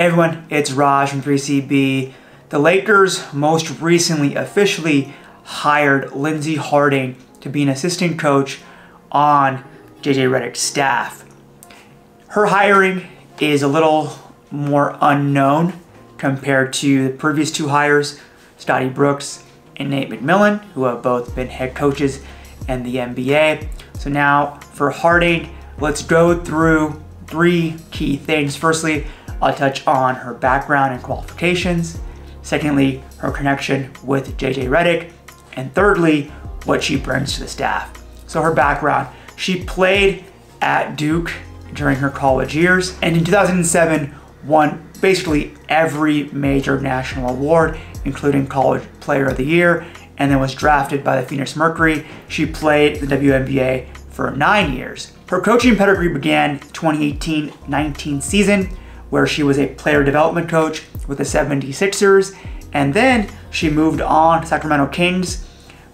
Hey everyone, it's Raj from 3CB. The Lakers most recently officially hired Lindsey Harding to be an assistant coach on JJ Redick's staff. Her hiring is a little more unknown compared to the previous two hires, Scotty Brooks and Nate McMillan, who have both been head coaches in the NBA. So now for Harding, let's go through three key things. Firstly, I'll touch on her background and qualifications. Secondly, her connection with JJ Redick. And thirdly, what she brings to the staff. So her background, she played at Duke during her college years, and in 2007 won basically every major national award, including College Player of the Year, and then was drafted by the Phoenix Mercury. She played the WNBA for 9 years. Her coaching pedigree began 2018-19 season, where she was a player development coach with the 76ers, and then she moved on to Sacramento Kings,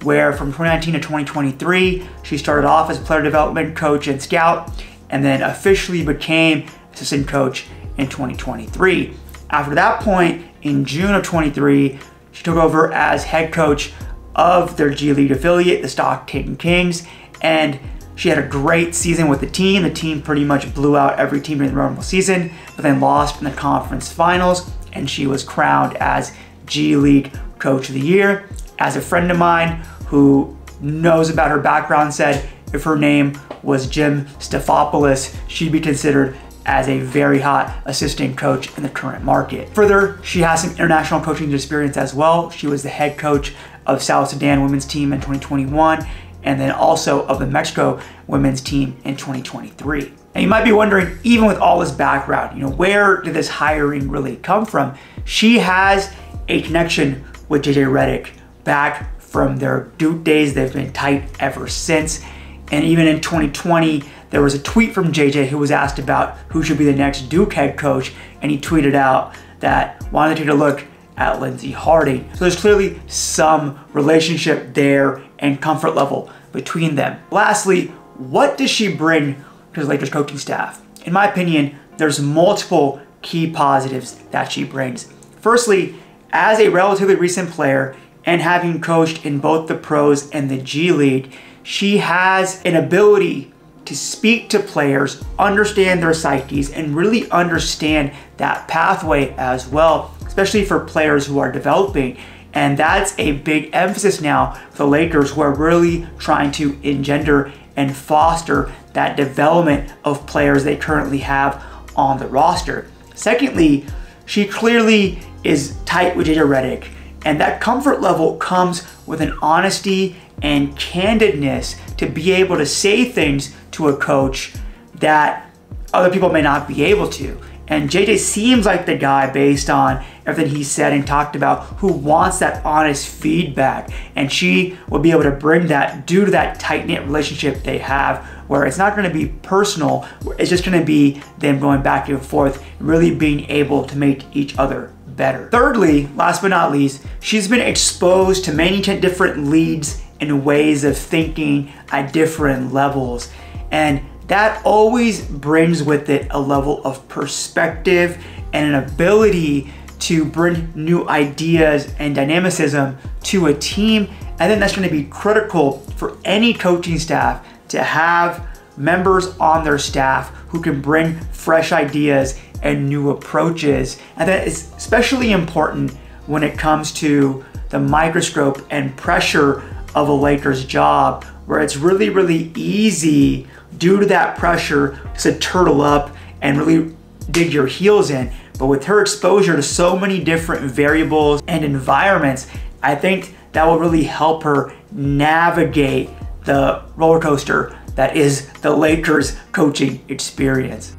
where from 2019 to 2023, she started off as player development coach and scout, and then officially became assistant coach in 2023. After that point, in June of 23, she took over as head coach of their G League affiliate, the Stockton Kings, and she had a great season with the team. The team pretty much blew out every team during the normal season, but then lost in the conference finals, and she was crowned as G League Coach of the Year. As a friend of mine who knows about her background said, if her name was Jim Stefanopoulos, she'd be considered as a very hot assistant coach in the current market. Further, she has some international coaching experience as well. She was the head coach of South Sudan women's team in 2021, and then also of the Mexico women's team in 2023. And you might be wondering, even with all this background, where did this hiring really come from? She has a connection with JJ Redick back from their Duke days. They've been tight ever since. And even in 2020, there was a tweet from JJ who was asked about who should be the next Duke head coach, and he tweeted out that, why don't you take a look at Lindsey Harding. So there's clearly some relationship there and comfort level between them. Lastly, what does she bring to the Lakers coaching staff? In my opinion, there's multiple key positives that she brings. Firstly, as a relatively recent player and having coached in both the pros and the G League, she has an ability to speak to players, understand their psyches, and really understand that pathway as well, especially for players who are developing. And that's a big emphasis now for the Lakers, who are really trying to engender and foster that development of players they currently have on the roster. Secondly, she clearly is tight with JJ Redick, and that comfort level comes with an honesty and candidness to be able to say things to a coach that other people may not be able to. And JJ seems like the guy, based on everything he said and talked about, who wants that honest feedback. And she will be able to bring that due to that tight-knit relationship they have, where it's not gonna be personal, it's just gonna be them going back and forth, really being able to make each other better. Thirdly, last but not least, she's been exposed to many different leads and ways of thinking at different levels. And that always brings with it a level of perspective and an ability to bring new ideas and dynamicism to a team. And then that's gonna be critical for any coaching staff to have members on their staff who can bring fresh ideas and new approaches. And that is especially important when it comes to the microscope and pressure of a Lakers job, where it's really, really easy due to that pressure to turtle up and really dig your heels in. But with her exposure to so many different variables and environments, I think that will really help her navigate the roller coaster that is the Lakers coaching experience.